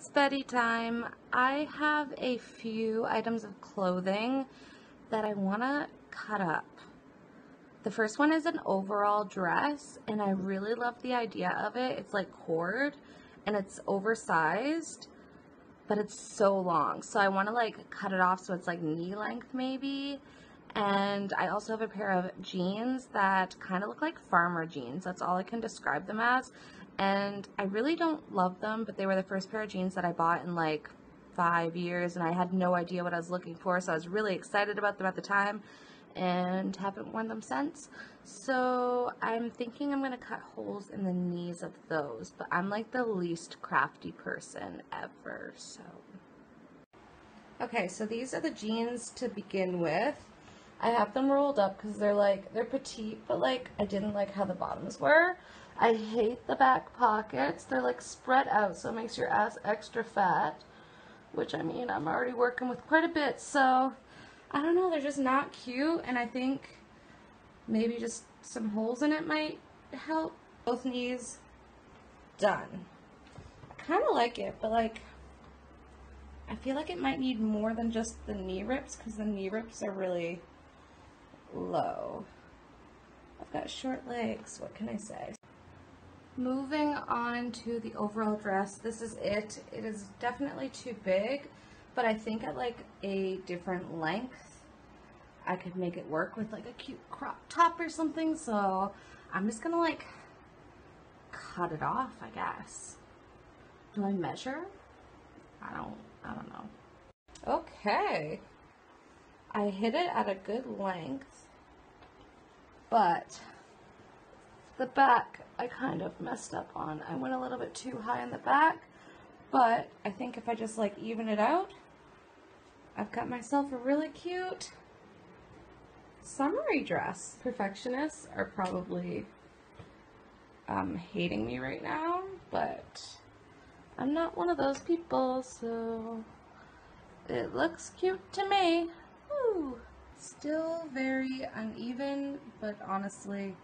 It's Betty Time. I have a few items of clothing that I want to cut up. The first one is an overall dress, and I really love the idea of it. It's like cord, and it's oversized, but it's so long. So I want to like cut it off so it's like knee length maybe. And I also have a pair of jeans that kind of look like farmer jeans. That's all I can describe them as. And I really don't love them, but they were the first pair of jeans that I bought in like 5 years, and I had no idea what I was looking for, so I was really excited about them at the time and haven't worn them since. So I'm thinking I'm going to cut holes in the knees of those, but I'm like the least crafty person ever, so. Okay, so these are the jeans to begin with. I have them rolled up because they're petite, but like I didn't like how the bottoms were. I hate the back pockets. They're like spread out, so it makes your ass extra fat, which I mean, I'm already working with quite a bit, so I don't know, they're just not cute, and I think maybe just some holes in it might help. Both knees done. I kind of like it, but like I feel like it might need more than just the knee rips because the knee rips are really low. I've got short legs, what can I say? Moving on to the overall dress, this is it. It is definitely too big, but I think at like a different length, I could make it work with like a cute crop top or something, so I'm just gonna like cut it off, I guess. Do I measure? I don't know. Okay. I hit it at a good length, but the back I kind of messed up on. I went a little bit too high in the back, but I think if I just like even it out, I've got myself a really cute summery dress. Perfectionists are probably hating me right now, but I'm not one of those people, so it looks cute to me. Ooh. Still very uneven, but honestly,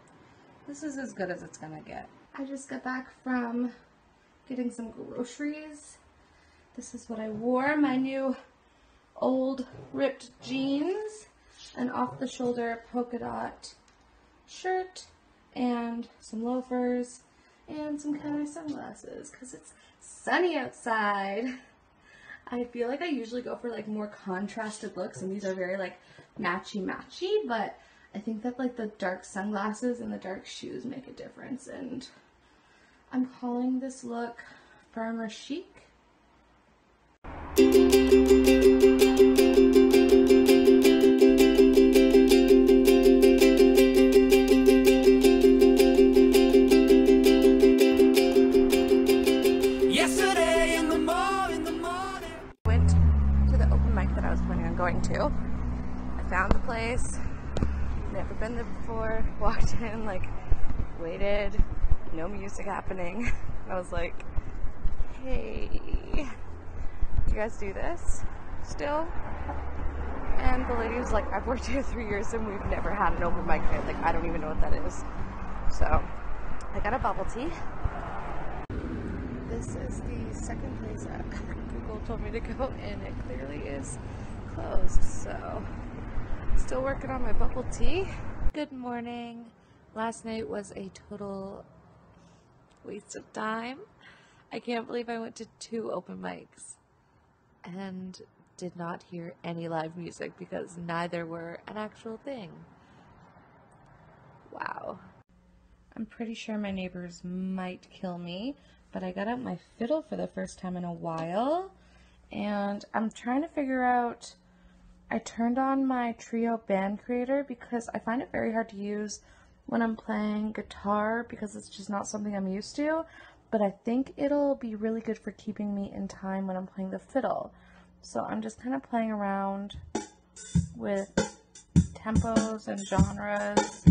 this is as good as it's gonna get. I just got back from getting some groceries. This is what I wore, my new old ripped jeans, an off-the-shoulder polka dot shirt, and some loafers, and some cowboy sunglasses, because it's sunny outside. I feel like I usually go for like more contrasted looks, and these are very like matchy-matchy, but I think that like the dark sunglasses and the dark shoes make a difference, and I'm calling this look farmer chic. Yesterday in the mall, went to the open mic that I was planning on going to. I found the place. Never been there before, walked in, like, waited, no music happening. I was like, hey, you guys do this still? And the lady was like, I've worked here 3 years and we've never had an open mic here. Like, I don't even know what that is. So, I got a bubble tea. This is the second place that Google told me to go, and it clearly is closed, so still working on my bubble tea. Good morning. Last night was a total waste of time. I can't believe I went to 2 open mics and did not hear any live music because neither were an actual thing. Wow. I'm pretty sure my neighbors might kill me, but I got out my fiddle for the first time in a while, and I'm trying to figure out, I turned on my Trio Band Creator because I find it very hard to use when I'm playing guitar because it's just not something I'm used to, but I think it'll be really good for keeping me in time when I'm playing the fiddle. So I'm just kind of playing around with tempos and genres.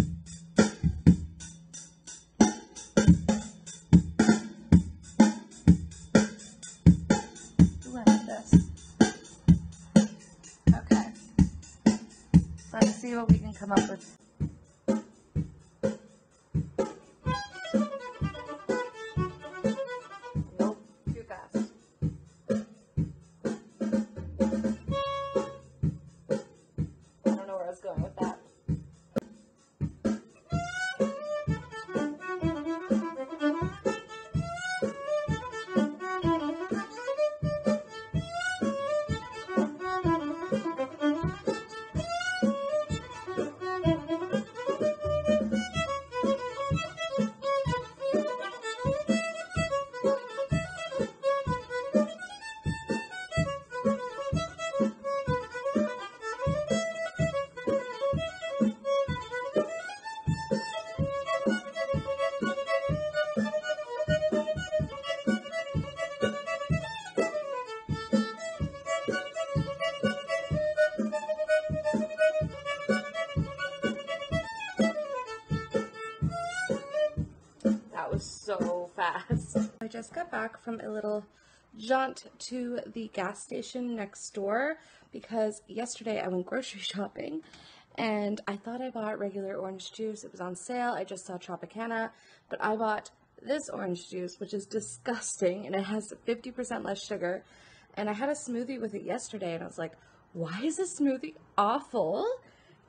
See what we can come up with. Nope, too fast. fast. I just got back from a little jaunt to the gas station next door because yesterday I went grocery shopping and I thought I bought regular orange juice. It was on sale. I just saw Tropicana, but I bought this orange juice, which is disgusting, and it has 50% less sugar. And I had a smoothie with it yesterday, and I was like, why is this smoothie awful?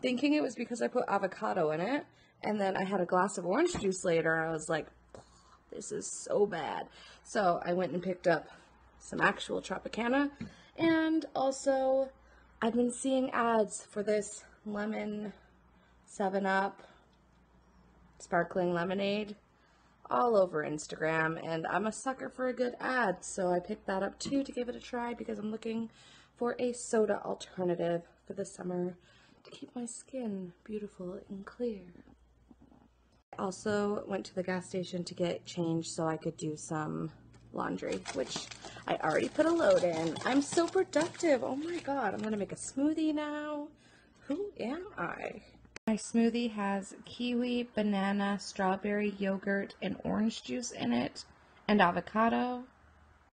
Thinking it was because I put avocado in it. And then I had a glass of orange juice later, and I was like, this is so bad. So I went and picked up some actual Tropicana. And also, I've been seeing ads for this lemon 7 Up sparkling lemonade all over Instagram, and I'm a sucker for a good ad, so I picked that up too to give it a try because I'm looking for a soda alternative for the summer to keep my skin beautiful and clear. I also went to the gas station to get change so I could do some laundry, which I already put a load in. I'm so productive. Oh my god, I'm gonna make a smoothie now. Who am I? My smoothie has kiwi, banana, strawberry, yogurt, and orange juice in it, and avocado.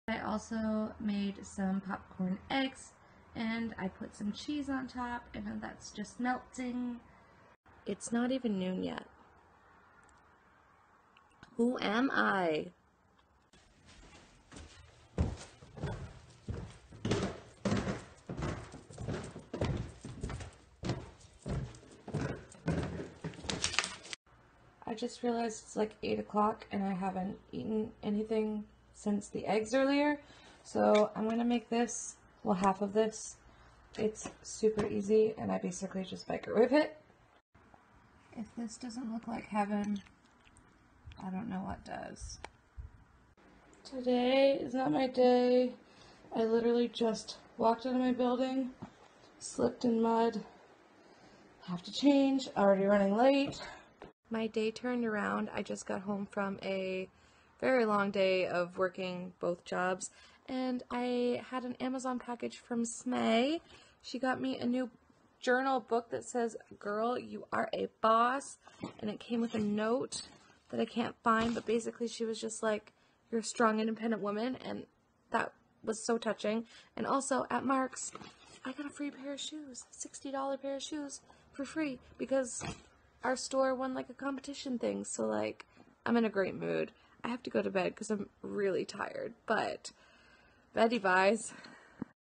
I also made some popcorn eggs, and I put some cheese on top, and then that's just melting. It's not even noon yet. Who am I? I just realized it's like 8 o'clock and I haven't eaten anything since the eggs earlier, so I'm gonna make this, well, half of this. It's super easy and I basically just microwave it. If this doesn't look like heaven, I don't know what does. Today is not my day. I literally just walked out of my building, slipped in mud, have to change, already running late. My day turned around. I just got home from a very long day of working both jobs, and I had an Amazon package from Smay. She got me a new journal book that says, "Girl, you are a boss," and it came with a note that I can't find, but basically she was just like, "You're a strong, independent woman," and that was so touching. And also at Mark's, I got a free pair of shoes, $60 pair of shoes for free because our store won like a competition thing, so like I'm in a great mood. I have to go to bed because I'm really tired, but Betty buys.